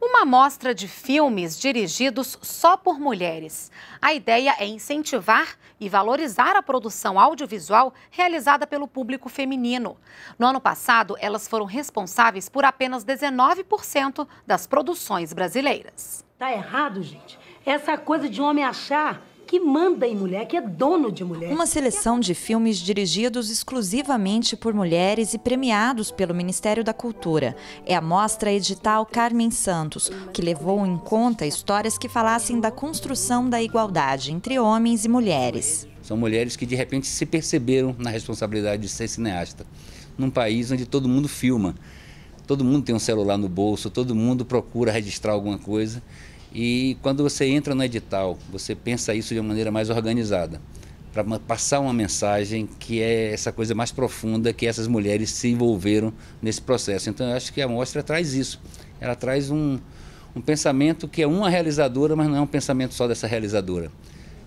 Uma mostra de filmes dirigidos só por mulheres. A ideia é incentivar e valorizar a produção audiovisual realizada pelo público feminino. No ano passado, elas foram responsáveis por apenas 19% das produções brasileiras. Tá errado, gente. Essa coisa de homem achar que manda em mulher, que é dono de mulher. Uma seleção de filmes dirigidos exclusivamente por mulheres e premiados pelo Ministério da Cultura. É a mostra Edital Carmen Santos, que levou em conta histórias que falassem da construção da igualdade entre homens e mulheres. São mulheres que de repente se perceberam na responsabilidade de ser cineasta, num país onde todo mundo filma, todo mundo tem um celular no bolso, todo mundo procura registrar alguma coisa. E quando você entra no edital, você pensa isso de uma maneira mais organizada, para passar uma mensagem que é essa coisa mais profunda, que essas mulheres se envolveram nesse processo. Então, eu acho que a mostra traz isso. Ela traz um pensamento que é uma realizadora, mas não é um pensamento só dessa realizadora.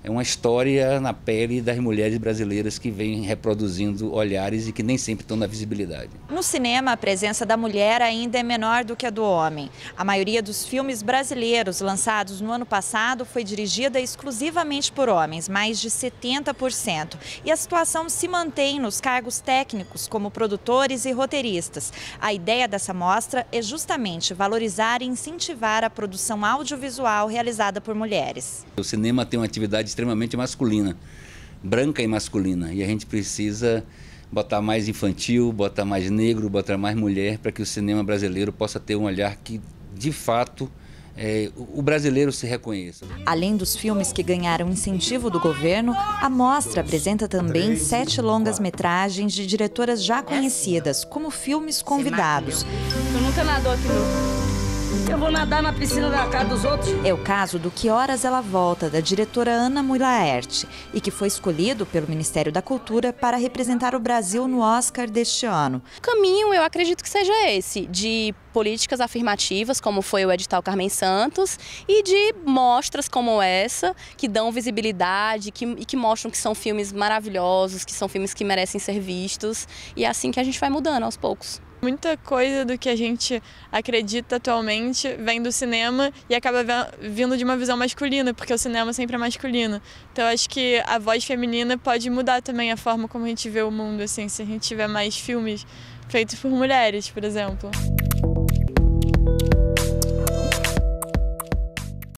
É uma história na pele das mulheres brasileiras que vêm reproduzindo olhares e que nem sempre estão na visibilidade. No cinema, a presença da mulher ainda é menor do que a do homem. A maioria dos filmes brasileiros lançados no ano passado foi dirigida exclusivamente por homens, mais de 70%. E a situação se mantém nos cargos técnicos, como produtores e roteiristas. A ideia dessa mostra é justamente valorizar e incentivar a produção audiovisual realizada por mulheres. O cinema tem uma atividade extremamente masculina, branca e masculina, e a gente precisa botar mais infantil, botar mais negro, botar mais mulher, para que o cinema brasileiro possa ter um olhar que, de fato, o brasileiro se reconheça. Além dos filmes que ganharam incentivo do governo, a mostra apresenta também 7 longas-metragens de diretoras já conhecidas, como filmes convidados. Eu nunca nadou aqui, não. Eu vou nadar na piscina da casa dos outros. É o caso do Que Horas Ela Volta, da diretora Ana Muylaerte, e que foi escolhido pelo Ministério da Cultura para representar o Brasil no Oscar deste ano. O caminho, eu acredito que seja esse, de políticas afirmativas, como foi o Edital Carmen Santos, e de mostras como essa, que dão visibilidade e que mostram que são filmes maravilhosos, que são filmes que merecem ser vistos, e é assim que a gente vai mudando aos poucos. Muita coisa do que a gente acredita atualmente vem do cinema e acaba vindo de uma visão masculina, porque o cinema sempre é masculino. Então acho que a voz feminina pode mudar também a forma como a gente vê o mundo, assim, se a gente tiver mais filmes feitos por mulheres, por exemplo.